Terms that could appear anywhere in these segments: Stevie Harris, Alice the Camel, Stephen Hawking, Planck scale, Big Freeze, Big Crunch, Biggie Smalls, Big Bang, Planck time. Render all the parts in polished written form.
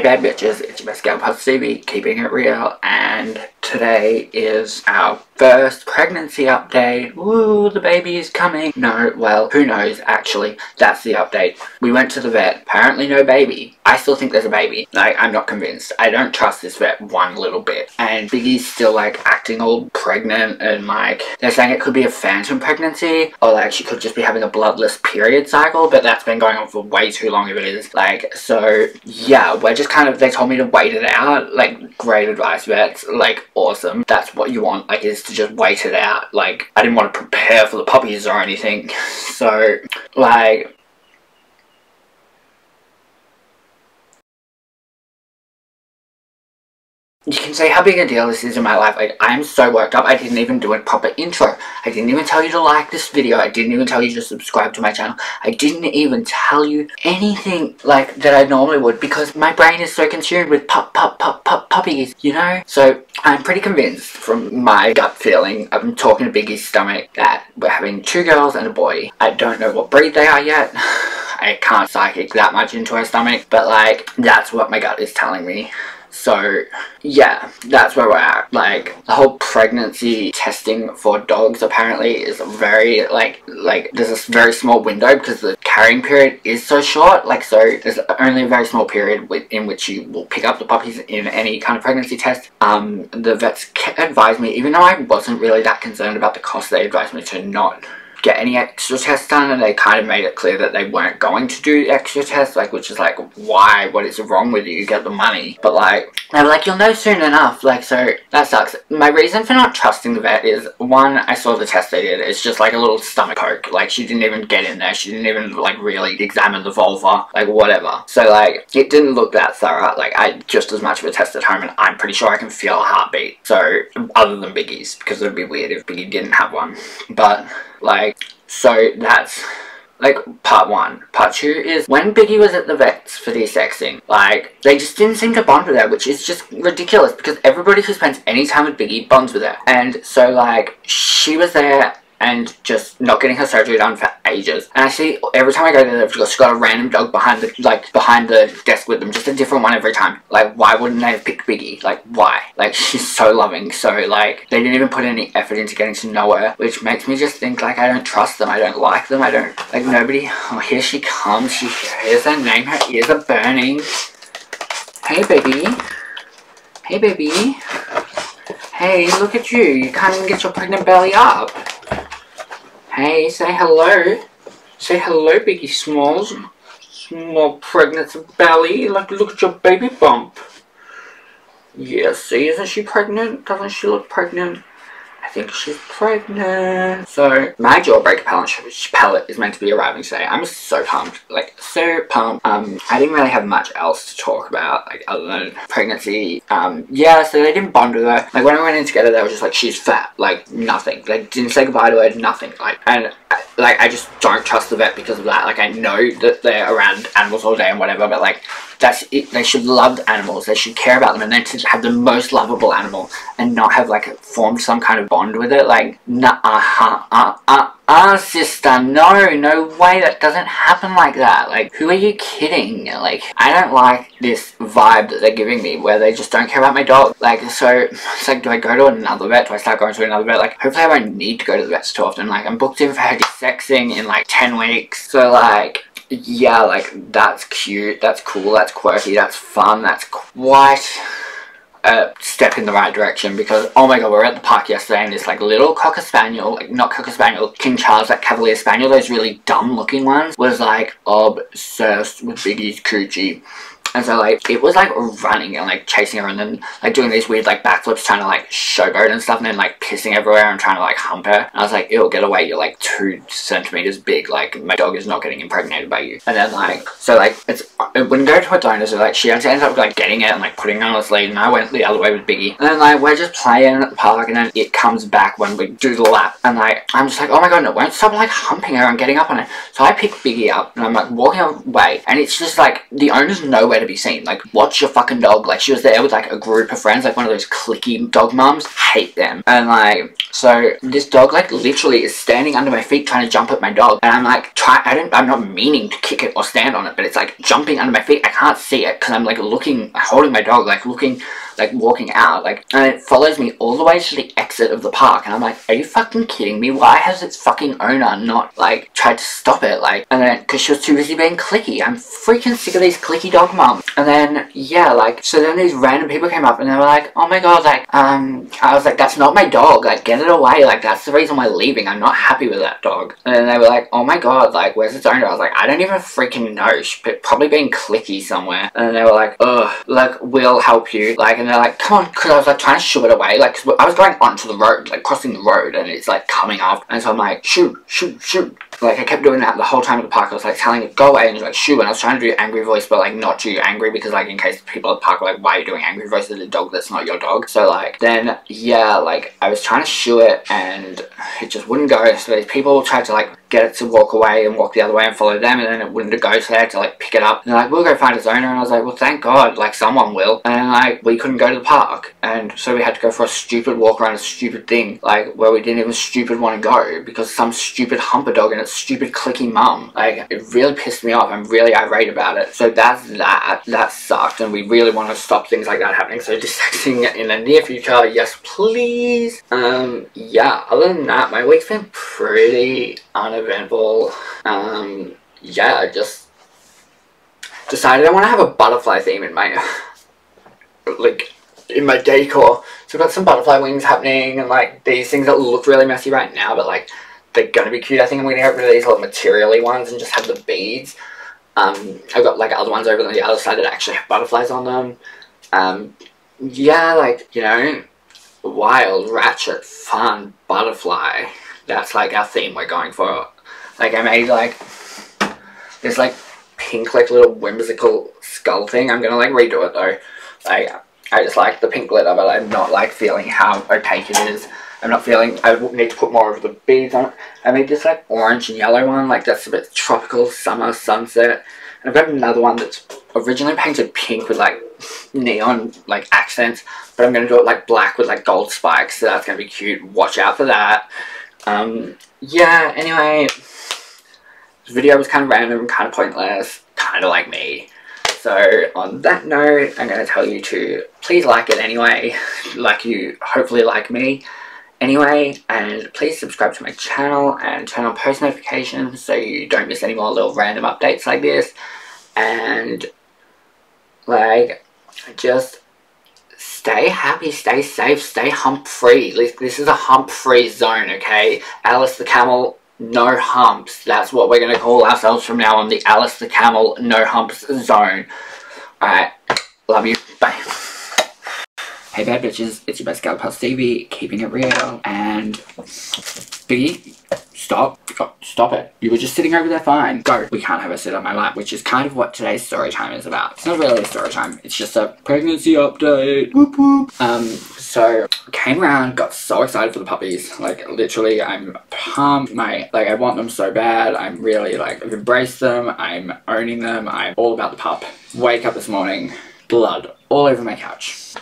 Hey bad bitches, it's your best girl Puff Stevie, keeping it real, and today is our first pregnancy update. Woo, the baby is coming. No, well, who knows, actually, that's the update. We went to the vet, apparently no baby. I still think there's a baby. Like, I'm not convinced. I don't trust this vet one little bit. And Biggie's still, like, acting all pregnant and, like, they're saying it could be a phantom pregnancy, or, like, she could just be having a bloodless period cycle, but that's been going on for way too long if it is. Like, so, yeah, we're just kind of, they told me to wait it out. Like, great advice, vets. Like, awesome. That's what you want, like, is to just wait it out. Like, I didn't want to prepare for the puppies or anything. So, like... you can say how big a deal this is in my life. Like, I'm so worked up. I didn't even do a proper intro. I didn't even tell you to like this video. I didn't even tell you to subscribe to my channel. I didn't even tell you anything, like, that I normally would, because my brain is so consumed with puppies, you know? So, I'm pretty convinced from my gut feeling, I'm talking to Biggie's stomach, that we're having two girls and a boy. I don't know what breed they are yet. I can't psychic that much into her stomach, but, like, that's what my gut is telling me. So, yeah, that's where we're at. Like, the whole pregnancy testing for dogs apparently is very, like, there's a very small window because the carrying period is so short. Like, so there's only a very small period in which you will pick up the puppies in any kind of pregnancy test. The vets advised me, even though I wasn't really that concerned about the cost, they advised me to not get any extra tests done, and they kind of made it clear that they weren't going to do extra tests, like, which is like, why, what is wrong with you? You get the money. But, like, they were like, you'll know soon enough. Like, so that sucks. My reason for not trusting the vet is, one, I saw the test they did. It's just like a little stomach poke. Like, she didn't even get in there. She didn't even, like, really examine the vulva, like, whatever. So, like, it didn't look that thorough. Like, I just as much of a test at home, and I'm pretty sure I can feel a heartbeat. So, other than Biggie's, because it would be weird if Biggie didn't have one. But, like, so that's, like, part one. Part two is when Biggie was at the vets for de-sexing, like, they just didn't seem to bond with her, which is just ridiculous, because everybody who spends any time with Biggie bonds with her. And so, like, she was there and just not getting her surgery done for ages. And I see every time I go there, they've just got a random dog behind the, like, behind the desk with them. Just a different one every time. Like, why wouldn't they have picked Biggie? Like, why? Like, she's so loving. So, like, they didn't even put any effort into getting to know her, which makes me just think, like, I don't trust them. I don't like them. I don't, like, nobody. Oh, here she comes. She hears her name. Her ears are burning. Hey, baby. Hey, baby. Hey, look at you. You can't even get your pregnant belly up. Hey, say hello. Say hello, Biggie Smalls. Small pregnancy belly. Like, look at your baby bump. Yeah, see, isn't she pregnant? Doesn't she look pregnant? I think she's pregnant. So, my jawbreaker palette is meant to be arriving today. I'm so pumped. Like, so pumped. I didn't really have much else to talk about, like, other than pregnancy. Yeah, so they didn't bond with her. Like, when I went in together, they were just like, she's fat. Like, nothing. Like, didn't say goodbye to her, nothing. Like, and, like, I just don't trust the vet because of that. Like, I know that they're around animals all day and whatever, but, like, that's it. They should love animals, they should care about them, and they should have the most lovable animal and not have, like, formed some kind of bond with it. Like, sister, no way, that doesn't happen like that. Like, who are you kidding? Like, I don't like this vibe that they're giving me where they just don't care about my dog. Like, so it's like, do I go to another vet? Do I start going to another vet? Like, hopefully I won't need to go to the vets too often. Like, I'm booked in for her de-sexing in like 10 weeks, so, like, yeah, like, that's cute, that's cool, that's quirky, that's fun, that's quite a step in the right direction. Because, oh my god, we were at the park yesterday and this, like, little cocker spaniel, like, not cocker spaniel, King Charles, like, Cavalier Spaniel, those really dumb looking ones, was, like, obsessed with Biggie's coochie. And so, like, it was, like, running and, like, chasing her and then, like, doing these weird, like, backflips, trying to, like, showboat and stuff, and then, like, pissing everywhere and trying to, like, hump her. And I was like, ew, get away, you're, like, 2 centimeters big, like, my dog is not getting impregnated by you. And then, like, so, like, it wouldn't go to her donor, so, like, she had to end up, like, getting it and, like, putting it on her sleeve, and I went the other way with Biggie. And then, like, we're just playing at the park, and then it comes back when we do the lap, and, like, I'm just like, oh my god, no, it won't stop, like, humping her and getting up on her. So I pick Biggie up, and I'm, like, walking away, and it's just, like, the owner's nowhere nowhere to be seen. Like, watch your fucking dog. Like, she was there with like a group of friends, like one of those clicky dog mums. Hate them. And like, so this dog like literally is standing under my feet trying to jump at my dog, and I'm like, I'm not meaning to kick it or stand on it, but it's like jumping under my feet. I can't see it because I'm like looking, holding my dog, like looking, like walking out, like, and it follows me all the way to the exit of the park, and I'm like, are you fucking kidding me? Why has its fucking owner not like tried to stop it? Like, and then because she was too busy being clicky. I'm freaking sick of these clicky dog mums. And then yeah, like, so then these random people came up and they were like, oh my god, like, I was like, that's not my dog, like, get it away, like, that's the reason why leaving, I'm not happy with that dog. And then they were like, oh my god, like, where's its owner? I was like, I don't even freaking know, but probably being clicky somewhere. And then they were like, ugh, like, we'll help you, like, and they're like, come on, because I was like trying to shove it away, like, cause I was going onto the road, like crossing the road, and it's like coming up, and so I'm like, shoo, shoo, shoo. Like, I kept doing that the whole time at the park. I was like telling it, go away, and like, shoo, and I was trying to do angry voice, but like not do angry, because like in case people at the park were like, why are you doing angry voice at a dog that's not your dog? So like, then yeah, like, I was trying to shoo it and it just wouldn't go, so these people tried to like get it to walk away and walk the other way and follow them, and then it wouldn't go, so they had to like pick it up, and they're like, we'll go find its owner, and I was like, well, thank god, like, someone will. And then like, we couldn't go to the park, and so we had to go for a stupid walk around a stupid thing, like, where we didn't even stupid want to go because some stupid humper dog and its stupid clicky mum. Like, it really pissed me off. I'm really irate about it. So that's that. That sucked, and we really want to stop things like that happening, so dissecting in the near future, yes please. Yeah, other than that, my week's been pretty uneventful. Yeah, I just decided I want to have a butterfly theme in my like in my decor, so I've got some butterfly wings happening, and like these things that look really messy right now, but like they're gonna be cute. I think I'm gonna get rid of these little materially ones and just have the beads. I've got like other ones over on the other side that actually have butterflies on them. Yeah, like, you know, wild, ratchet, fun, butterfly. That's like our theme we're going for. Like, I made like this like pink like little whimsical skull thing. I'm gonna like redo it though. Like, I just like the pink glitter, but I'm not like feeling how opaque it is. I'm not feeling, I need to put more of the beads on it. I made this like orange and yellow one, like that's a bit tropical, summer, sunset. And I've got another one that's originally painted pink with like neon like accents, but I'm gonna do it like black with like gold spikes, so that's gonna be cute. Watch out for that. Yeah, anyway, this video was kind of random, kind of pointless, kind of like me. So on that note, I'm gonna tell you to please like it anyway, like you hopefully like me. Anyway, and please subscribe to my channel and turn on post notifications so you don't miss any more little random updates like this. And, like, just stay happy, stay safe, stay hump-free. This is a hump-free zone, okay? Alice the Camel, no humps. That's what we're going to call ourselves from now on, the Alice the Camel, no humps zone. Alright, love you, bye. Hey bad bitches, it's your best gal pal Stevie, keeping it real, and Biggie, stop it. You were just sitting over there fine. Go. We can't have her sit on my lap, which is kind of what today's story time is about. It's not really a story time, it's just a pregnancy update. Whoop whoop. So came around, got so excited for the puppies. Like, literally, I'm pumped. Like, I want them so bad. I'm really like, I've embraced them, I'm owning them, I'm all about the pup. Wake up this morning, blood all over my couch.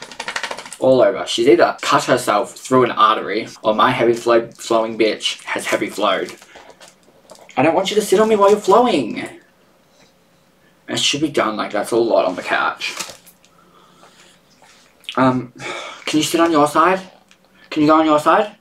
All over. She's either cut herself through an artery, or my heavy flowing bitch has heavy flowed. I don't want you to sit on me while you're flowing. It should be done, like, that's a lot on the couch. Can you sit on your side? Can you go on your side?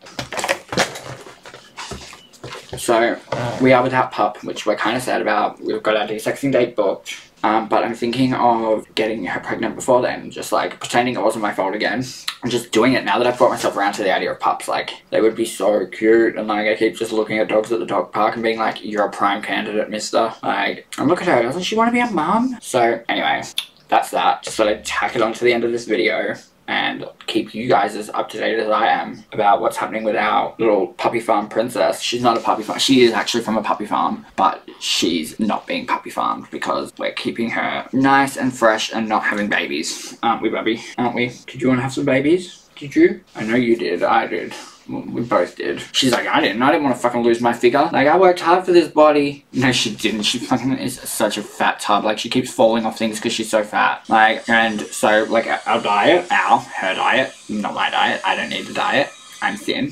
So, we are without pup, which we're kind of sad about. We've got our desexing date booked. But I'm thinking of getting her pregnant before then, just like pretending it wasn't my fault again. I'm just doing it now that I've brought myself around to the idea of pups. Like, they would be so cute, and like I keep just looking at dogs at the dog park and being like, you're a prime candidate, mister. Like, and look at her, doesn't she want to be a mum? So anyway, that's that. Just thought I'd tack it on to the end of this video and keep you guys as up to date as I am about what's happening with our little puppy farm princess. She's not a puppy farm. She is actually from a puppy farm, but she's not being puppy farmed because we're keeping her nice and fresh and not having babies. Aren't we, baby? Aren't we? Did you want to have some babies? Did you? I know you did. I did. We both did. She's like, I didn't. I didn't want to fucking lose my figure. Like, I worked hard for this body. No, she didn't. She fucking is such a fat tub. Like, she keeps falling off things because she's so fat. Like, and so, like, our diet, her diet, not my diet. I don't need a diet. I'm thin.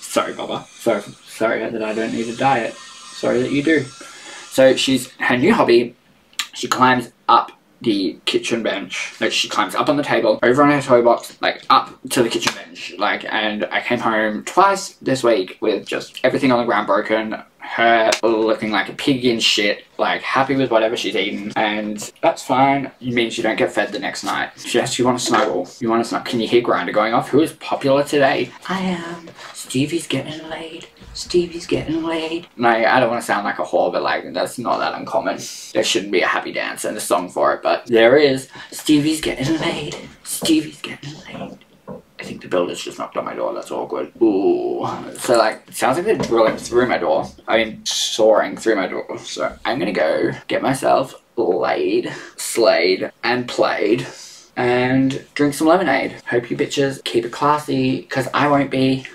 Sorry, Bubba. Sorry that I don't need a diet. Sorry that you do. So she's, her new hobby, she climbs up the kitchen bench. Like, she climbs up on the table, over on her toe box, like up to the kitchen bench. Like, and I came home twice this week with just everything on the ground broken, her looking like a pig in shit, like happy with whatever she's eaten, and that's fine. You mean she don't get fed the next night. She asks, you want to snuggle? You want to snuggle? Can you hear Grinder going off? Who is popular today? I am. Stevie's getting laid. Stevie's getting laid. Like, I don't want to sound like a whore, but like, that's not that uncommon. There shouldn't be a happy dance and a song for it, but there is. Stevie's getting laid. Stevie's getting laid. I think the builder's just knocked on my door. That's awkward. Ooh. So, like, it sounds like they're drilling through my door. I mean, soaring through my door. So, I'm gonna go get myself laid, slayed, and played, and drink some lemonade. Hope you bitches keep it classy, because I won't be.